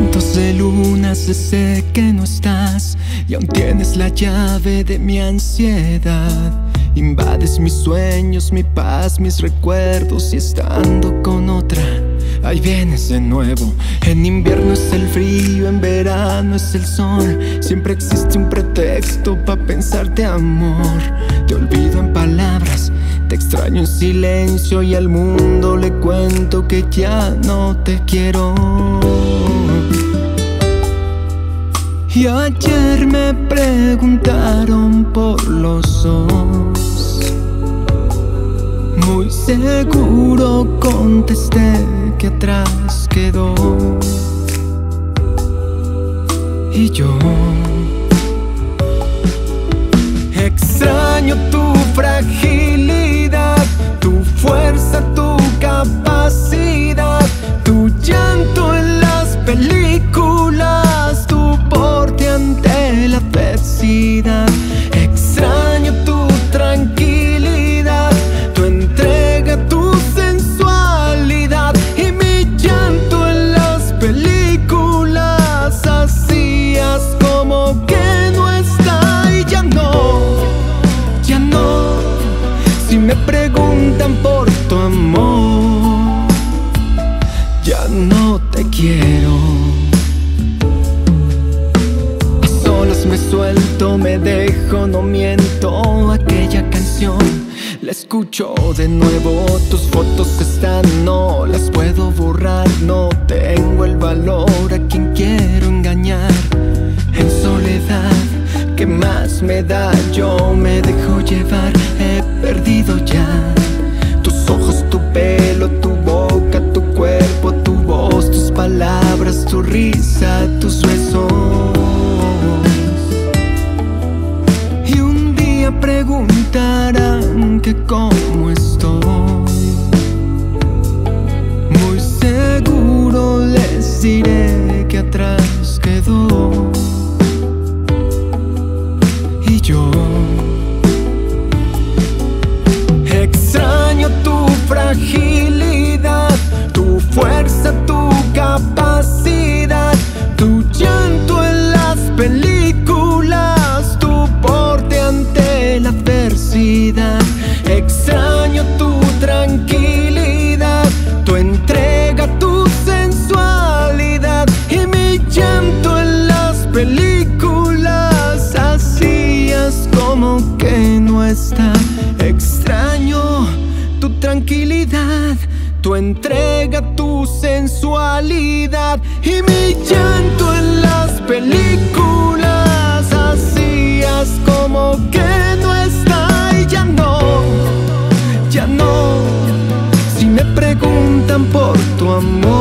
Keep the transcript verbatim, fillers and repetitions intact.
Cientos de lunas desde que no estás, y aún tienes la llave de mi ansiedad. Invades mis sueños, mi paz, mis recuerdos, y estando con otra, ahí vienes de nuevo. En invierno es el frío, en verano es el sol. Siempre existe un pretexto para pensarte amor. Te olvido en palabras, te extraño en silencio, y al mundo le cuento que ya no te quiero. Y ayer me preguntaron por los dos. Muy seguro contesté que atrás quedó. Y yo extraño tu fragilidad, tu fuerza, tu capacidad, tu llanto en las películas, tu porte ante la adversidad. Extraño tu tranquilidad, tu entrega, tu sensualidad, y mi llanto en las películas. Hacías como que no está, y ya no, ya no. Si me preguntan por tu amor, ya no te quiero. A solas me suelto, me dejo, no miento. Aquella canción la escucho de nuevo. Tus fotos están, no las puedo borrar. No tengo el valor a quien quiero engañar. En soledad, ¿qué más me da? Yo me dejo llevar, he perdido ya. Tus ojos, tu pelo, tu boca, tu cuerpo, tu voz, tus palabras, tu risa, tus besos. Y un día preguntarán que cómo estoy. Muy seguro les diré que atrás quedó. Extraño tu fragilidad, tu fuerza, tu capacidad, tu llanto en las películas, tu porte ante la adversidad. Extraño tu tranquilidad, tu entrega, tu sensualidad, y mi llanto en las películas. Hacías como que no está. Extraño tu tranquilidad, tu entrega, tu sensualidad, y mi llanto en las películas. Hacías como que no está, y ya no, ya no. Si me preguntan por tu amor,